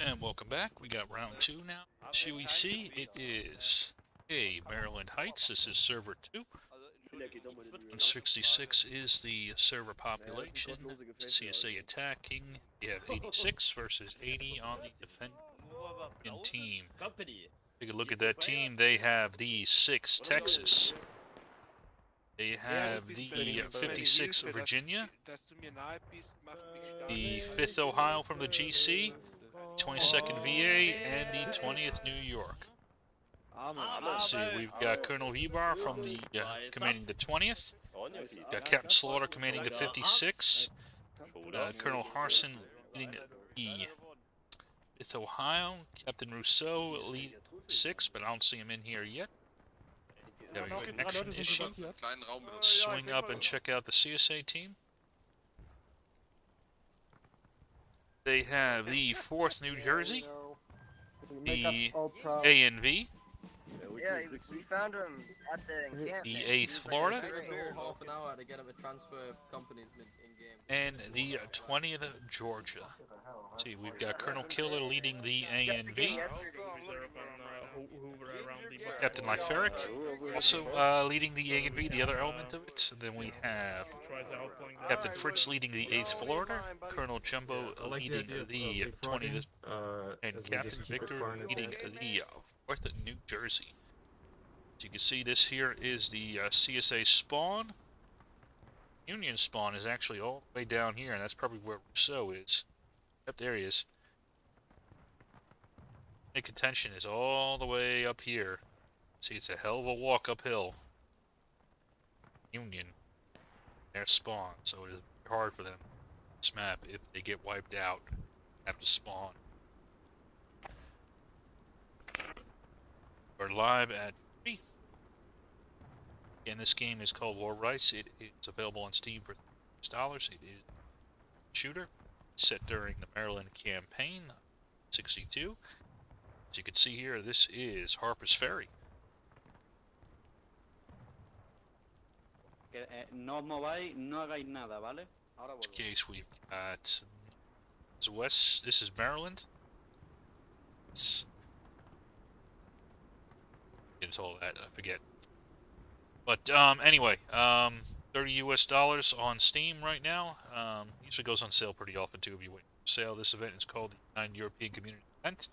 And welcome back. We got round two now. CEC, it is a Maryland Heights. This is server 2. 166 is the server population. CSA attacking. You have 86 versus 80 on the defending team. Take a look at that team. They have the 6th Texas. They have the 56th Virginia, the 5th Ohio from the GC, 22nd VA, and the 20th New York. Let's see, we've got Colonel Weber from the commanding the 20th, we've got Captain Slaughter commanding the 56th, Colonel Harson leading the 5th Ohio, Captain Rousseau leading 6th, but I don't see him in here yet. Having a connection issue. Swing up and check out the CSA team. They have the 4th New Jersey, the ANV, we found him at the camp. The 8th Florida, and the 20th Georgia. See, we've got Colonel Killer leading the ANV. Captain Myferic also leading the ANV, the other element of it. And then we have Captain Fritz leading the 8th Florida, Colonel Jumbo leading the 20th, and Captain Victor leading the 4th New Jersey. As you can see, this here is the CSA spawn. Union spawn is actually all the way down here, and that's probably where Rousseau is. Yep, there he is. The contention is all the way up here. See, it's a hell of a walk uphill. Union. They're spawn, so it is hard for them. This map, if they get wiped out, have to spawn. We're live at 3. Again, this game is called War of Rights. It's available on Steam for $36. It is a shooter set during the Maryland campaign, 62. As you can see here, this is Harper's Ferry. In this case, we've got West. This is Maryland. It's all that, I forget. But anyway, $30 on Steam right now. Usually goes on sale pretty often too if you wait for sale. This event is called the United European Community Event.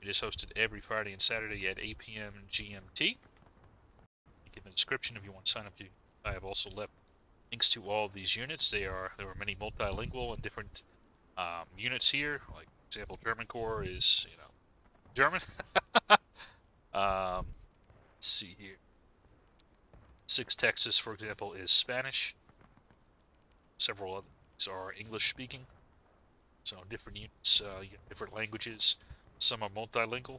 It is hosted every Friday and Saturday at 8 p.m. GMT. Link in the description if you want to sign up. I have also left links to all of these units. There were many multilingual and different units here. Like, for example, German Corps is, you know, German. Let's see here. 6th Texas, for example, is Spanish. Several others are English-speaking. So different units, you get different languages. Some are multilingual,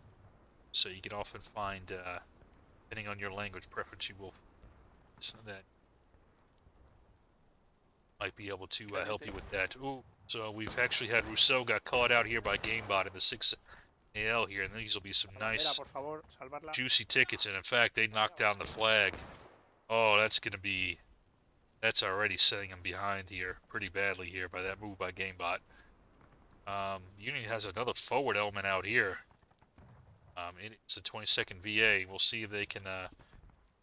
so you can often find, depending on your language preference, you will find that might be able to help you with that. Ooh, so we've actually had Rousseau got caught out here by GameBot in the 6th AL here, and these will be some nice, juicy tickets. And in fact, they knocked down the flag. Oh, that's going to be, that's already setting them behind here pretty badly here by that move by GameBot. Union has another forward element out here. It's the 22nd VA. We'll see if they can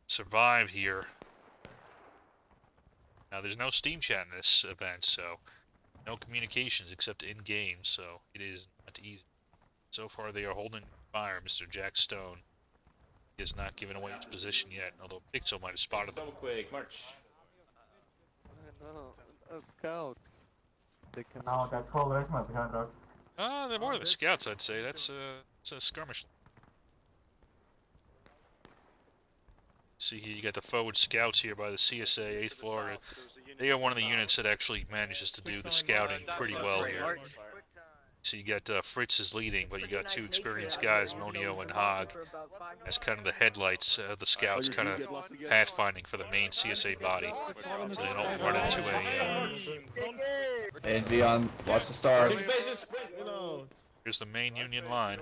survive here. Now, there's no Steam chat in this event, so no communications except in-game, so it is not easy. So far, they are holding fire. Mr. Jack Stone is not giving away his position yet, although Pixel might have spotted them. Quick, march. Scouts. No, that's called Resma behind rocks. Ah, they're more than scouts, I'd say. That's a skirmish. See here, you got the forward scouts here by the CSA, 8th Florida. They are one of the units that actually manages to do the scouting pretty well here. So you got Fritz is leading, but you got two experienced guys, Monio and Hogg, as kind of the headlights, the scouts kind of pathfinding for the main CSA body, so they don't run into a... And Vion, watch the star. Here's the main Union line.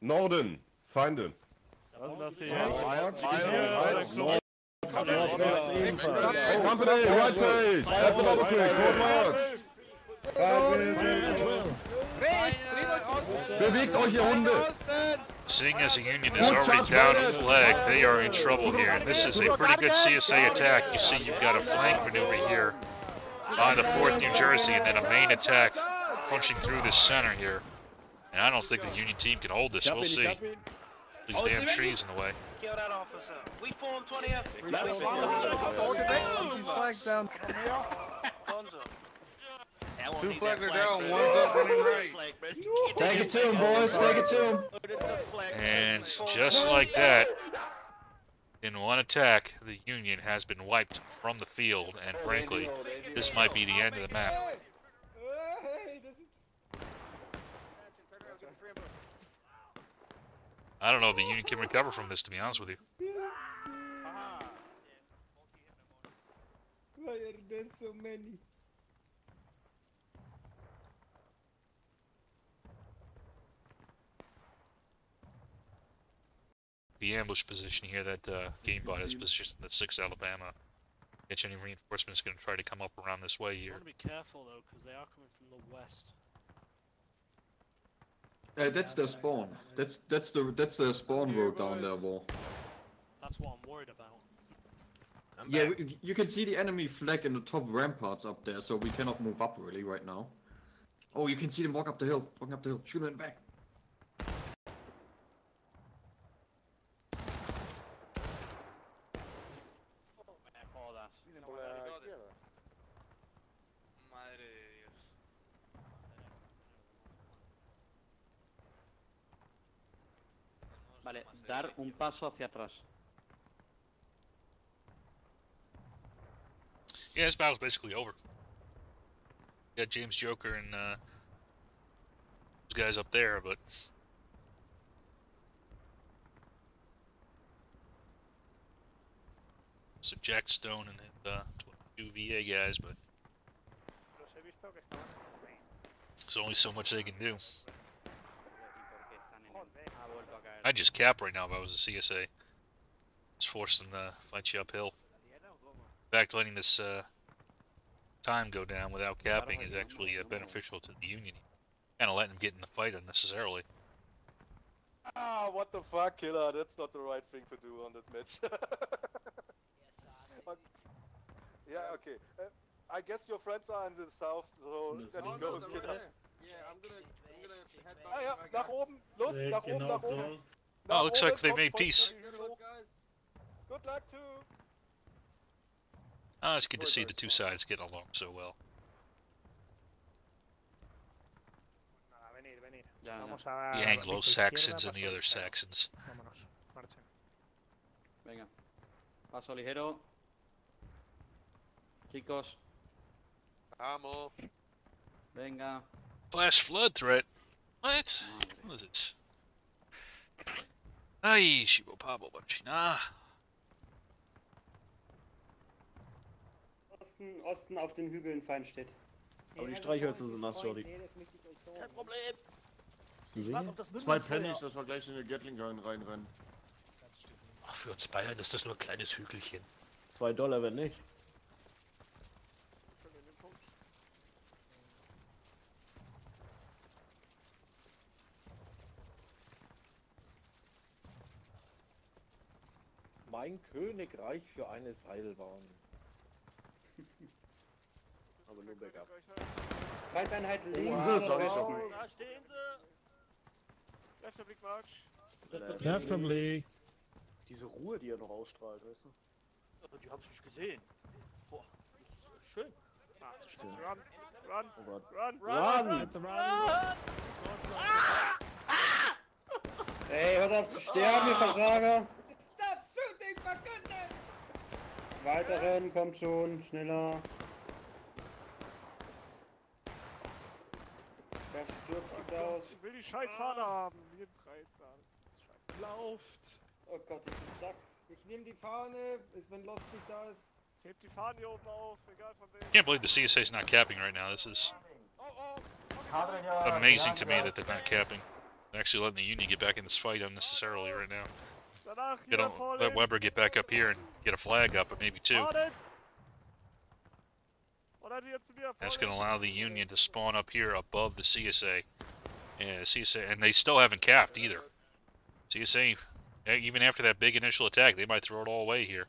Norden, find him. Company, right face! At the double quick, forward march! Five minutes. Bewegt euch, ihr Hunde! Seeing as the Union is already down a flag, they are in trouble here. And this is a pretty good CSA attack. You see, you've got a flank maneuver here by the 4th New Jersey, and then a main attack punching through the center here. And I don't think the Union team can hold this. We'll see. These damn trees in the way. We form 20th. Flags down. Two flags are down, one's up, running right. Take it to him, boys, take it to him. And just like that, in one attack, the Union has been wiped from the field, and frankly, this might be the end of the map. I don't know if the Union can recover from this, to be honest with you. There's so many. The ambush position here that GameBot has positioned at 6th Alabama. Get any reinforcements going to try to come up around this way here. You want to be careful though, because they are coming from the west. That's their spawn. That's the spawn road down there, Wall. That's what I'm worried about. I'm you can see the enemy flag in the top ramparts up there, so we cannot move up really right now. Oh, you can see them walk up the hill. Walking up the hill. Shoot them back. Vale, dar un paso hacia atrás. Yeah, this battle's basically over. You got James Joker and those guys up there, but so Jack Stone and the 22 VA guys, but there's only so much they can do. I'd just cap right now if I was a CSA. It's forcing them to fight you uphill. In fact, letting this time go down without capping is actually beneficial to the Union. Kind of letting them get in the fight unnecessarily. Ah, what the fuck, Killer? That's not the right thing to do on that match. Yeah, okay. I guess your friends are in the south, so let it go, Killer. Yeah, I'm gonna head back. Ah, yeah, nach oben, los, nach oben, nach oben. Oh, looks like they made peace. Good luck too. Oh, it's good to see the two sides get along so well. The Anglo-Saxons and the other Saxons. Venga. Paso ligero. Chicos. Vamos. Venga. Flash flood threat? What? What is it? Ay, shibo pabo bachina. Osten auf den Hügeln fein steht. Aber die Streichhölzer sind nass, Jordi. Kein Problem. Ich warte auf das Mündungsfeuer. 2 Pfennig, dass wir gleich in den Gatling reinrennen. Ach, für uns Bayern ist das nur ein kleines Hügelchen. $2, wenn nicht. Mein Königreich für eine Seilbahn. Aber nur bergab. Reiteinheit links. Da stehen sie. Letzter Blick, Marsch. Letzter Blick. Diese Ruhe, die er noch ausstrahlt, weißt du? Also, die hab's nicht gesehen. Boah, das ist schön. So. Run, run, oh Gott. Run, run, run, run, run. Ey, hört auf zu sterben, ihr Versager. Weiterhin, kommt schon, schneller. Der stirbt gut aus. Ich will die Scheißfahne haben. Hier im Kreis da. Das ist scheiße. Lauft! Oh Gott, ich bin stuck. Ich nehme die Fahne, wenn Lost nicht da ist. Ich heb die Fahne hier oben auf, egal von wem. I can't believe the CSA is not capping right now. This is amazing to me that they're not capping. They're actually letting the Union get back in this fight unnecessarily right now. Get on, let Weber get back up here and get a flag up, but maybe two. That's going to allow the Union to spawn up here above the CSA. Yeah, CSA, and they still haven't capped either. CSA, even after that big initial attack, they might throw it all away here.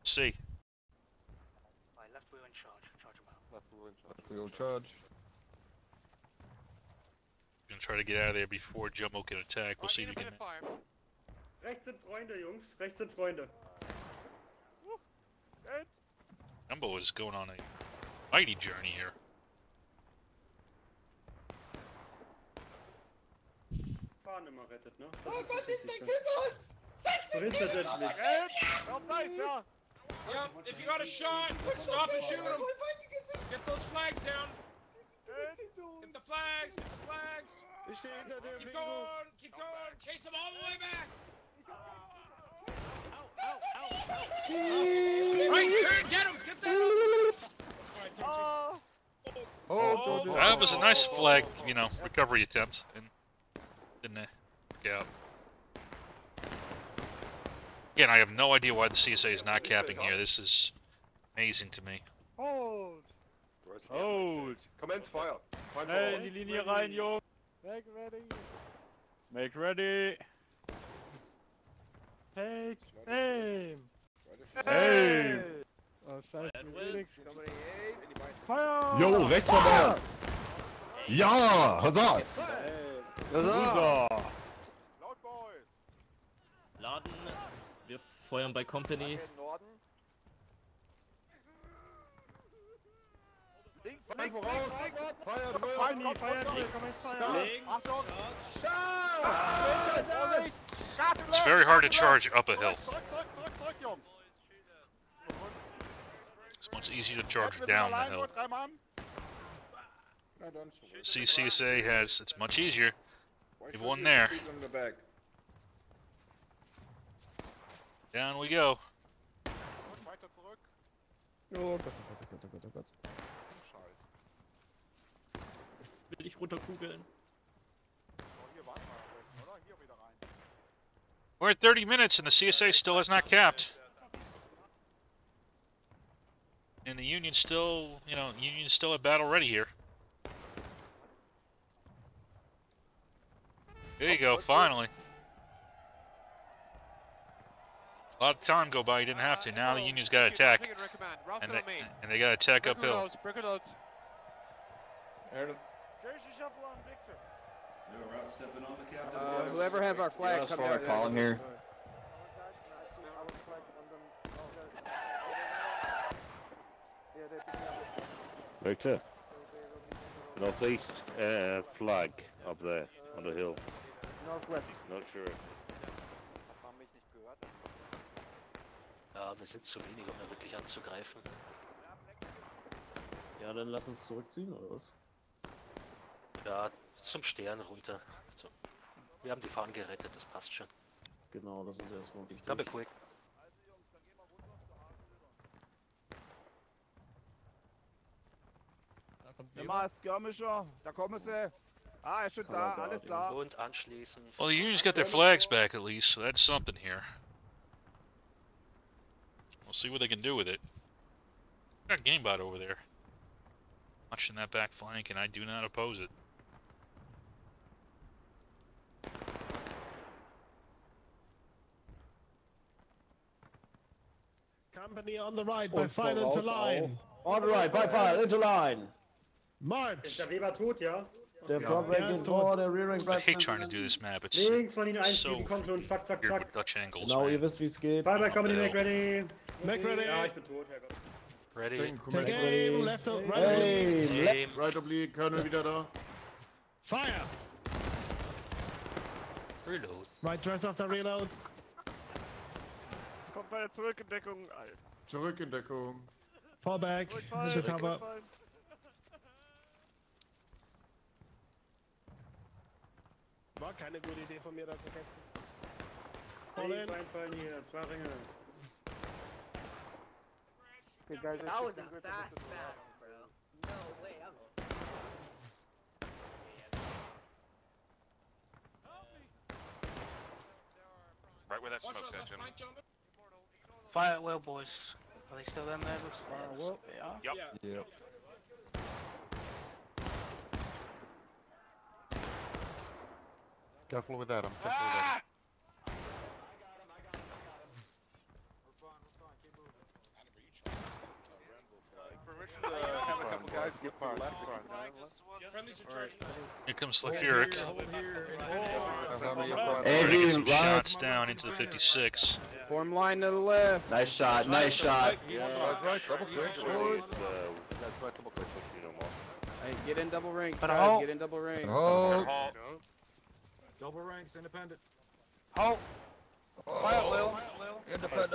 Let's see. Right, left wheel in charge. Charge them out. Left wheel in charge. Left wheel in charge. Gonna try to get out of there before Jumbo can attack. We'll see if he can. Rechts sind Freunde, Jungs. Rechts sind Freunde. Jumbo is going on a mighty journey here. Rettet, ne? Oh Gott, ich denke uns! Scheiße, ich denke uns! Help life, yeah! Yeah, if you got a shot, stop and shoot him! Get those flags down! Get the flags, get the flags! Keep going, keep going! Chase them all the way back! Ow, ow, ow, ow! Right, turn, get him! Get that up! Oh, that was a nice flag, you know, recovery attempt. And didn't it? Yeah. Again, I have no idea why the CSA is not capping here. This is amazing to me. Hold! Hold! Commence fire! Schnell in die Linie rein, Jungs! Make ready! Make ready! Take aim! Aim! Oh, scheiße. Fire! Yo, rechts vorbei! Ja! Hazard! Hazard! Laden, wir feuern bei Company. Links, links, links, fire! It's very hard to charge up a hill. It's much easier to charge down the hill. CCSA has, it's much easier. They've won there. Down we go. Oh Gott, oh Gott, oh Gott, oh Gott. Scheiße. Will ich runterkugeln? We're at 30 minutes and the CSA still has not capped. And the Union still, you know, Union's still at battle ready here. There you go, finally. A lot of time go by, you didn't have to. Now the Union's got to attack. And they got to attack uphill. Whoever has our flag, come down. Colin here. Victor. Northeast flag up there on the hill. Northwest. Not sure. Ja, wir sind zu wenig, um da wirklich anzugreifen. Ja, dann lass uns zurückziehen, oder was? Ja, zum Stern runter. So. Wir haben die Fahnen gerettet, das passt schon. Genau, das ist erstmal wichtig. Double quick. Immer Skirmisher, da kommen sie. Ah, er steht da, alles klar. Und anschließend. Well, the Union's got their flags back at least, so that's something here. We'll see what they can do with it. Got GameBot over there. Watching that back flank, and I do not oppose it. Company on the right, by file into line. On the right, by file into line. March. I hate trying to do this map, it's so weird with Dutch angles. Now you know ready. Take aim, left, right oblique, Colonel wieder da. Fire! Reload. Right dress after reload. Kommt weiter zurück in Deckung, Alter. Zurück in Deckung. Fall back, to cover. War keine gute Idee von mir, da zu kämpfen. Einfallen hier, zwei Ringe. Okay, guys, that was a fast battle, bro. No way, I'm... Right where that smoke's at, gentlemen. Fire at will, boys. Are they still down there? Looks like they are. Yep. Yep. Careful with that, I'm careful with that. Here comes Myferic. Rodriguez some shots down into the 56. Form line to the left. Nice shot, nice shot. Yeah, that's right, double quick. That's right, double quick. Hey, get in double ranks, guys, get in double ranks. Oh. Double ranks, independent. Oh. Quiet, Lil. Independent.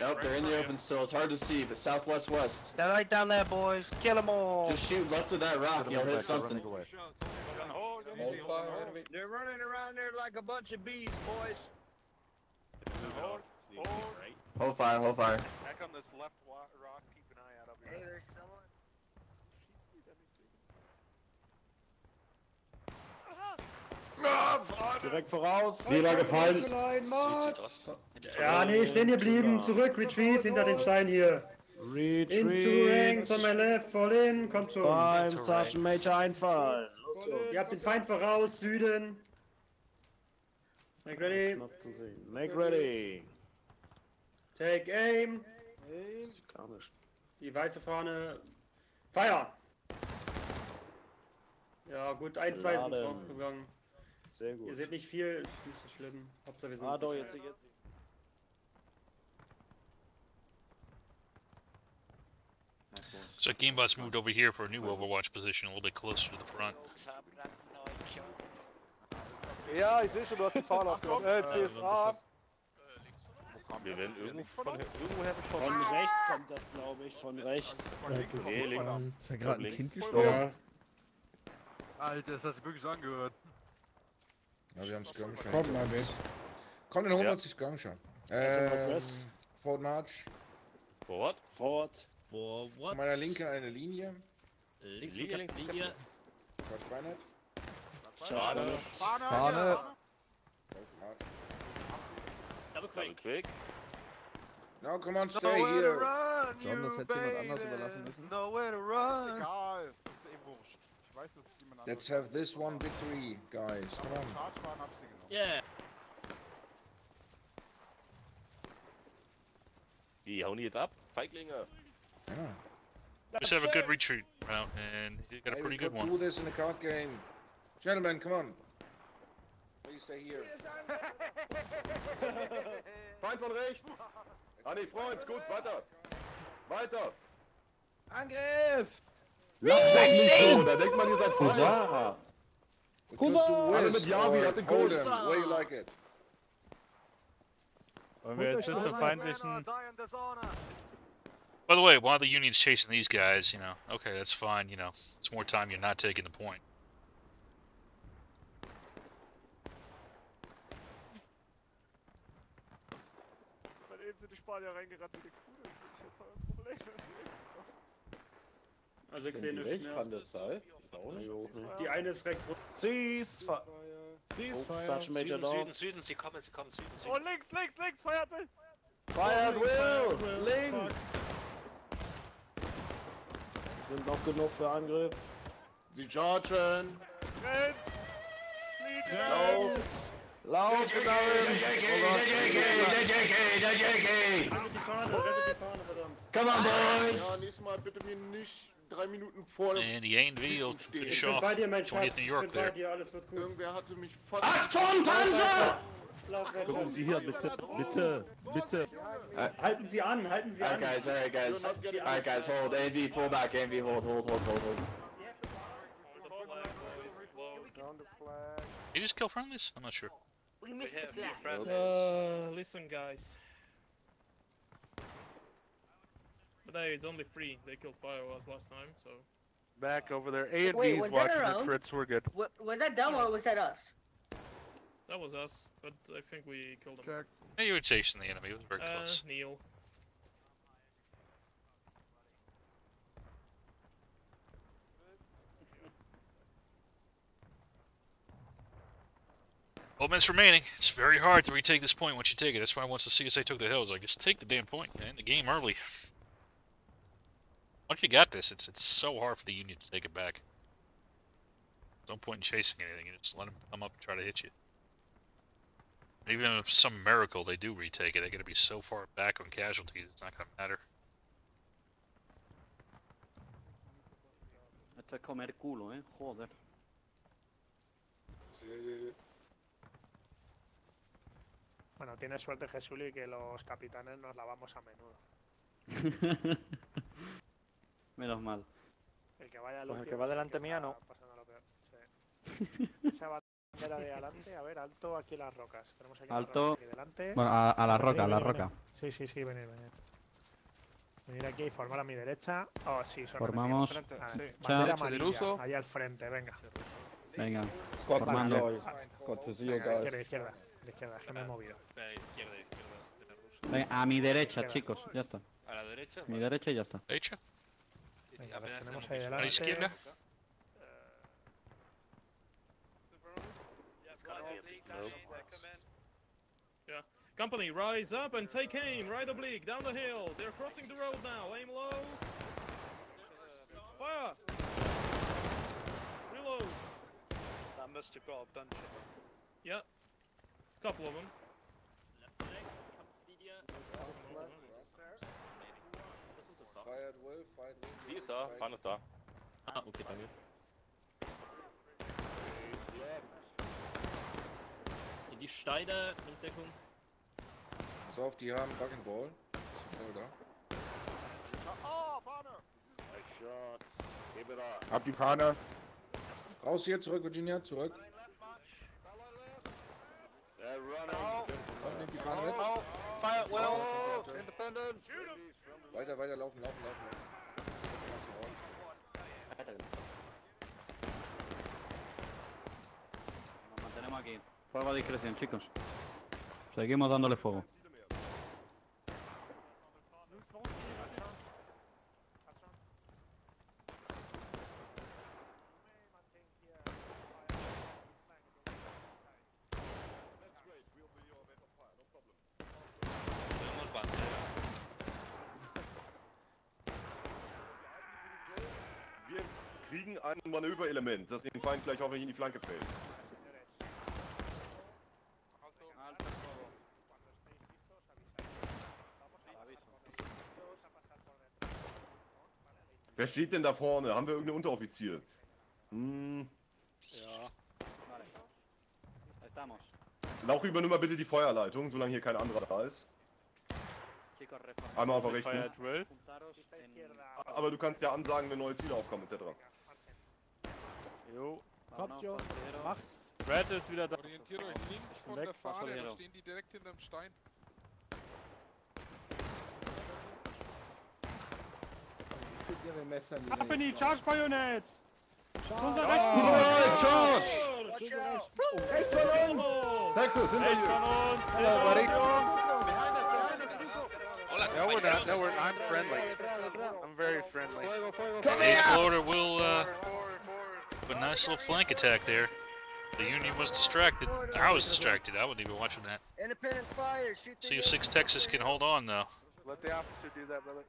Nope, they're in the open still. It's hard to see, but southwest west. They're right down there, boys. Kill them all. Just shoot left of that rock. You'll hit something. They're running around there like a bunch of bees, boys. Hold fire, hold fire. Back on this left rock. Keep an eye out over here. Hey, there's someone. Direkt voraus. Seelage gefallen. Ja, nee, stehen geblieben. Zurück, retreat hinter den Stein hier. Retreat. Into ranks on my left, voll in. Kommt schon. Beim Sergeant Major einfallen. Los, ihr habt den Feind voraus, Süden. Make ready. Make ready. Take aim. Die weiße Fahne. Fire! Ja, gut, ein, zwei sind rausgegangen. Sehr gut. Ihr seht nicht viel, ist nicht so schlimm. Hauptsache wir sind doch, jetzt. So GameBot's moved over here for a new Overwatch position, a little bit closer to the front. Ja, ich sehe schon, du hast den Foul aufgenommen. CSA ab. Wir werden irgendwoher beschossen. Von rechts kommt das, glaube ich, von rechts. Ist ja gerade ein Kind gestorben. Alter, das hast du wirklich angehört. Ja, wir haben Skirmisher. Kommt mal mit. Kommt in 100 Skirmisher. Forward March. Forward. Forward. Zu meiner Linken eine Linie. Linke Linie. Schwarzbeinheit. Schade. Fahne. Double quick. Now come on, stay here. John, das hätte jemand anders überlassen müssen. Nowhere to run. Ist egal. Ist eh wurscht. Let's have this one victory, guys. Come on. Yeah. Die hauen jetzt ab, Feiglinge. Let's have a good retreat round, and you got a pretty good one. Do this in a card game, gentlemen. Come on. Please stay here. Feind von rechts. Ah ne, Freund, gut, weiter. Weiter. Angriff. Wegstehen! Da denkt man, ihr seid Kusara! Kusara! Alle mit Yavi, hat den Golden! Way you like it! Wollen wir jetzt schon zum feindlichen... By the way, why are the Unions chasing these guys, you know? Okay, that's fine, you know. It's more time you're not taking the point. Wenn eben sind die Spanier reingerannt und nichts Gutes. Ich hätte ein Problem mit. Also ich sehe nichts mehr. Die eine ist rechts runter. Ceasefire! Sergeant Major down. Süden, sie kommen. Und links, feiert Will! Feiert Will! Links! Sind noch genug für Angriff. Sie chargen! Laut! Come on, boys! Ja, nächstes Mal bitte mir nicht... 3 Minuten vor and the ANV will finish off 20th New York there. Achtung, Panzer! Gucken Sie hier, bitte. Halten Sie an. Alright guys, hold. ANV, pull back, ANV, hold. Did you just kill friendlies? I'm not sure. We missed the flag. Listen, guys. No, it's only 3. They killed 5 of us last time, so... Back over there. A and B's watching the Fritz, we're good. Was that them or was that us? That was us, but I think we killed them. Check. Yeah, you were chasing the enemy, it was very close. Neil. Moments remaining. It's very hard to retake this point once you take it. That's why once the CSA took the hill, I was like, just take the damn point, man. The game early. Once you got this, it's so hard for the Union to take it back. no point in chasing anything. You just let them come up and try to hit you. Even if some miracle they do retake it, they're going to be so far back on casualties, it's not going to matter. Até como era culo, hein? Roda. Bueno, tienes suerte, Jesuli, que los capitanes nos lavamos a menudo. Menos mal. El que vaya pues el que va delante que mía no. Sí. Esa bandera de adelante, a ver, alto aquí las rocas. Tenemos aquí alto. Las rocas aquí bueno, a la roca, a la roca. Sí, sí, sí, venid, venid. Venid aquí y formar a mi derecha. Oh, sí, son formamos. Ver, sí. Bandera amarilla, allá al frente, venga. Venga, formando. Venga, izquierda, izquierda. De izquierda, es que me he movido. Izquierda, izquierda, de la rusa. Venga, a mi derecha, izquierda, chicos, ya está. A la derecha. Mi derecha y ya está. ¿Derecha? Venga, a ver, tenemos ahí delante. ¿A la izquierda? Yeah. Company, rise up and take aim. Right oblique, down the hill. They're crossing the road now. Aim low. Fire. Reload. That must have got a bunch of them. Yeah. Couple of them. Sie ist da, Pan ist da. Ah, okay, danke. In die Steine in Deckung. Pass auf, die haben Bucking Ball. Oh, Fahne! Nice shot. Gib it up. Hab die Fahne. Raus hier, zurück, Virginia, zurück. Nimmt die Fahne mit. Fire at will! Independent! Weiter, weiter, laufen, laufen, laufen. Nos mantenemos aquí. Fuego a discreción, chicos. Seguimos dándole fuego. Ein Manöverelement, das den Feind gleich hoffentlich in die Flanke fällt. Wer steht denn da vorne? Haben wir irgendeinen Unteroffizier? Hm. Ja. Lauch, übernimm mal bitte die Feuerleitung, solange hier kein anderer da ist. Einmal auf der rechten. Aber du kannst ja ansagen, wenn neue Ziele aufkommen, etc. Jo, kommt Jungs, macht's. Red ist wieder da. Orientiert euch links von der Fahne, da stehen die direkt hinterm Stein. Company, charge bayonets! Zu unserer rechten! Charge! Rechts von uns! Texas, hinter dir! No, we're not. No, we're. I'm friendly. I'm very friendly. 8th Florida will have a nice little flank attack there. The Union was distracted. I was distracted. I wasn't even watching that. Independent fire. Shoot. See if 6th Texas can hold on though. Let the officer do that, brother.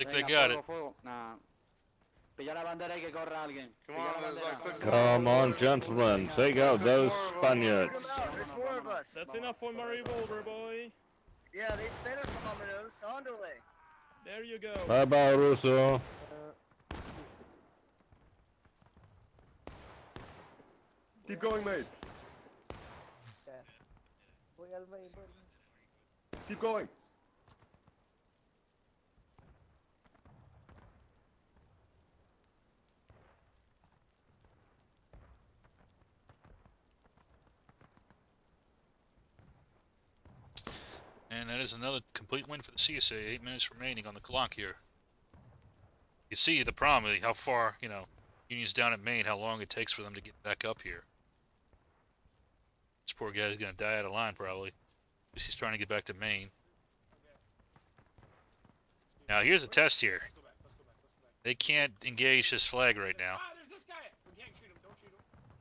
I think they got it. Come on, gentlemen, take out those Spaniards. That's enough for my revolver, boy. Yeah, they better come on those. Andale. There you go. Bye bye, Rousseau. Keep going, mate. Keep going. And that is another complete win for the CSA. 8 minutes remaining on the clock here. You see the problem, how far, you know, Union's down at Maine, how long it takes for them to get back up here. This poor guy's going to die out of line, probably. Because he's trying to get back to Maine. Now, here's a test here. They can't engage this flag right now.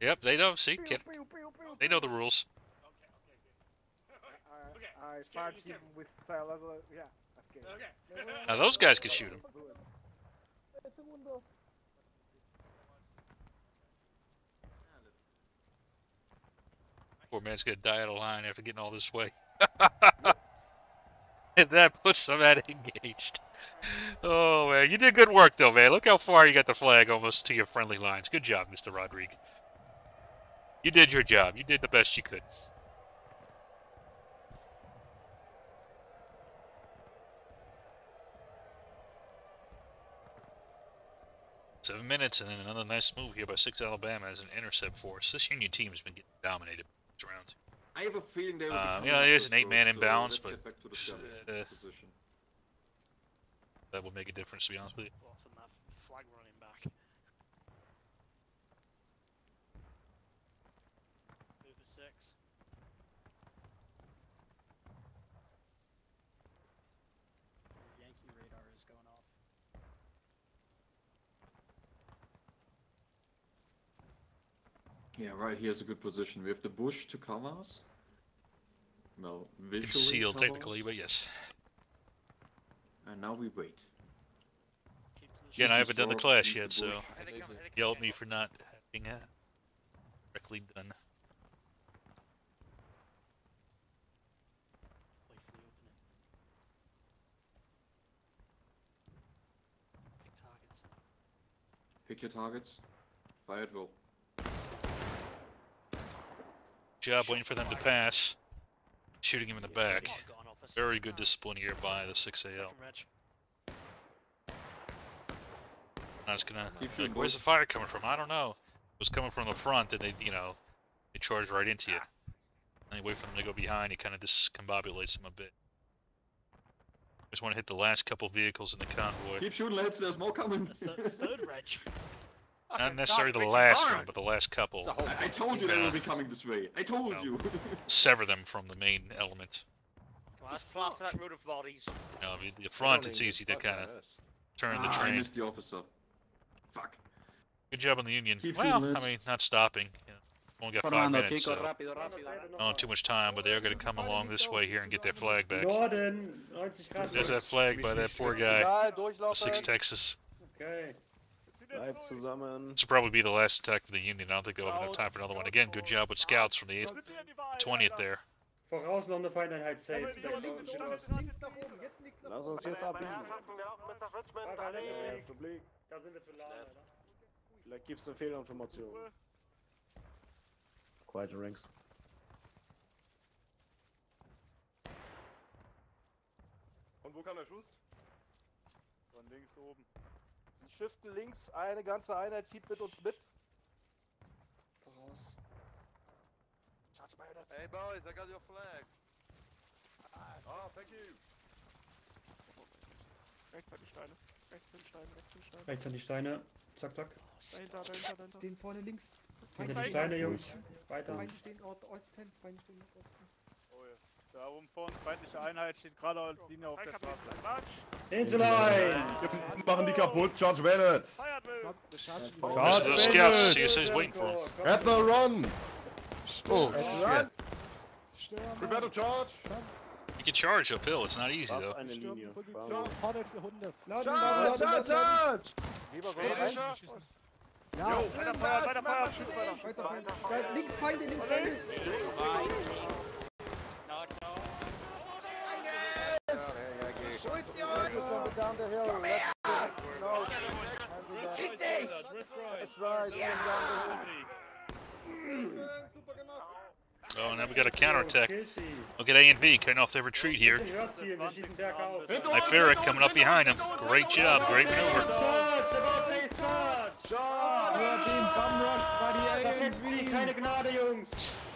Yep, they don't. See, they know the rules. Now those guys could shoot him. poor man's going to die out of line after getting all this way. And that puts them at engaged. Oh, man. You did good work, though, man. Look how far you got the flag almost to your friendly lines. Good job, Mr. Rodriguez. You did your job. You did the best you could. Seven minutes, and then another nice move here by 6th Alabama as an intercept force. This Union team has been getting dominated these rounds. I have a feeling they you know, there's an 8-man imbalance, so but that would make a difference, to be honest with you. Flag running back. Move to 6. Yankee radar is going off. Yeah, right here is a good position. We have the bush to cover us. Well, visually concealed technically, but yes. And now we wait. Again, I haven't done the clash yet, so yell at me for not having it correctly done. Pick your targets. Fire at will. Good job waiting for them to pass. Shooting him in the back. Very good discipline here by the 6AL. I was gonna like, where's the fire coming from? I don't know. It was coming from the front, and they, you know, they charge right into you. And you wait for them to go behind. It kind of discombobulates them a bit. Just want to hit the last couple vehicles in the convoy. Keep shooting, lads. There's more coming. Third wretch. Not necessarily the last one, but the last couple. I told you they would be coming this way. I told you. Sever them from the main element. Come on, let's fly to that road of bodies. You know, the front, it's easy to kind of turn the train. I missed the officer. Fuck. Good job on the Union. Well, I mean, not stopping. You know, only got 5 minutes, so not too much time, but they're going to come along this way here and get their flag back. There's that flag by that poor guy, 6th Texas. Okay. This will probably be the last attack for the Union. I don't think they'll have enough time for another one. Again, good job with scouts from the 8th, 20th there. Quiet ranks. Shiften links, eine ganze Einheit zieht mit uns mit. Voraus. Hey boys, I got your flag. Oh, thank you. Rechts an die Steine. Rechts an die Steine, rechts an die Steine. Rechts an die Steine. Zack, zack. Dahinter, dahinter, dahinter. Den vorne links. Hinter die Steine, Jungs. Weiter. Beine stehen Osten. Beine stehen Osten. Oh ja. Da oben vorne, feindliche Einheit steht gerade als Linie auf der Straße. Into line! Wir machen die kaputt, Charge Bandits! Charge the scouts, CSA is waiting for us. At the run! Oh, shit. Prepare to charge! You can charge uphill, it's not easy though. Charge, charge, charge! Weiter, Feuer, schütz weiter. Links Feinde, links Feinde! Down the hill, come here! No, kick dich! That's right, yeah. Down the hill. Oh, now we got a counterattack. Look at ANV cutting off their retreat here. Myferic coming up behind him. Great job, great maneuver.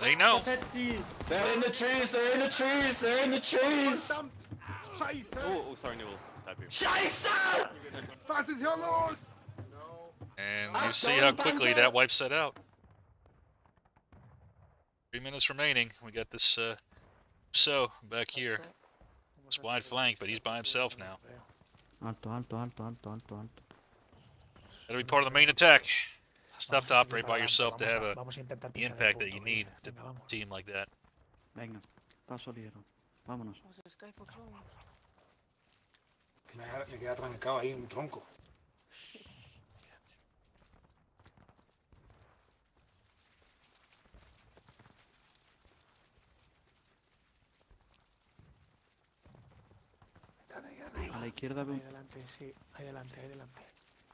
They know. They're in the trees, they're in the trees, they're in the trees! Oh, oh, sorry, Newell. Scheiße! Was ist hier los? And you see how quickly that wipes that out. 3 minutes remaining. We got this so back here. It's wide flank, but he's by himself now. That'll be part of the main attack. It's tough to operate by yourself to have the impact that you need to a team like that. Me quedé atrancado ahí en un tronco. están ahí arriba. A la izquierda, ahí adelante, sí, ahí adelante, ahí adelante.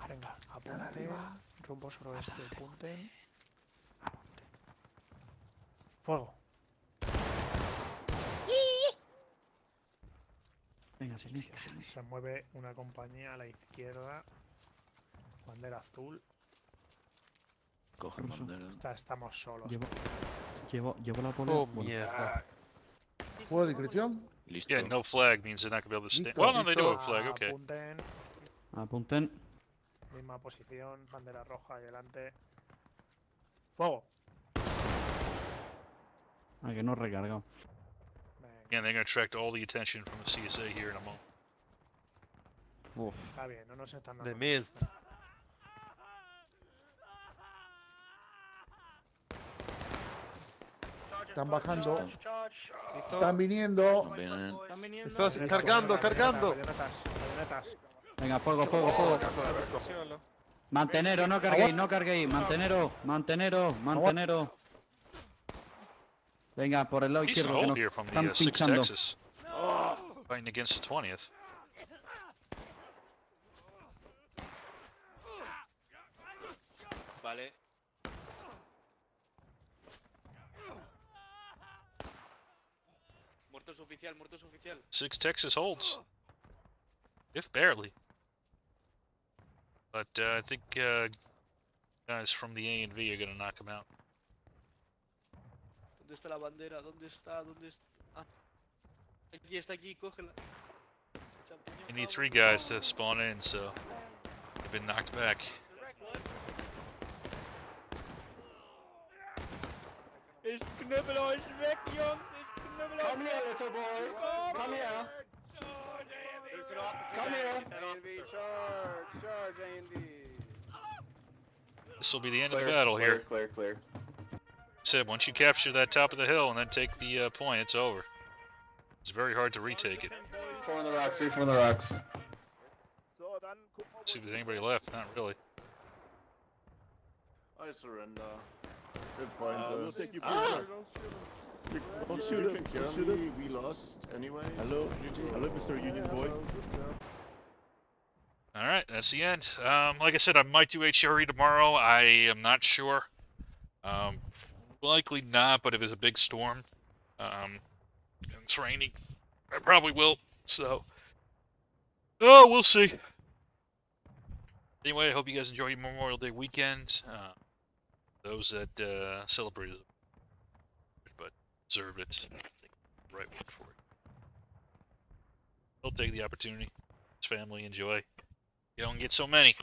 Venga, apunte, rumbo suroeste, apunte. Fuego. Venga, silencio, silencio. Se mueve una compañía a la izquierda. Bandera azul. Coge bandera. Estamos solos. Llevo la polea. Oh, mierda. ¿Fuego de discreción? Listo. Yeah, no flag means they're not gonna be able to stand. Well, no, they do have a flag, okay. Apunten. Apunten. Misma posición, bandera roja adelante. ¡Fuego! Ah, que no recargado. Again, they're gonna attract all the attention from the CSA here in a moment. Está bien, no nos están dando. The mist. Están bajando. Están viniendo. Estás cargando, cargando. Venga, fuego, fuego, fuego. Mantenero, no carguéis, no carguéis. Mantenero, mantenero, mantenero. Venga, por el lado izquierdo. Que nos están pinchando. Fighting against the 20th. Vale. Muertos oficial, muertos oficial. 6th Texas holds. If barely. But I think guys from the ANV are gonna knock him out. ¿Dónde está la bandera? ¿Dónde está? ¿Dónde está? Ah. Aquí está, aquí, cógela. You need 3 guys to spawn in, so they've been knocked back. Is Knubbeler is weg, Jungs! Is Knubbeler is weg! Come here, little boy! Come here! Come here! Charge! Charge, Andy! This will be the end of the battle here. Clear, clear, clear. Said, once you capture that top of the hill and then take the point, it's over. It's very hard to retake it. 4 on the rocks, 3 from the rocks. See if there's anybody left, not really. I surrender. We'll take you. Don't shoot him. Don't shoot him. We lost anyway. Hello, hello, Mr. Union Boy. All right, that's the end. Like I said, I might do HRE tomorrow. I am not sure. Likely not, but if it's a big storm, and it's raining, I probably will. So, oh, we'll see. Anyway, I hope you guys enjoy your Memorial Day weekend. Those that celebrated it, but deserved it. That's the right word for it. They'll take the opportunity. It's family, enjoy. You don't get so many.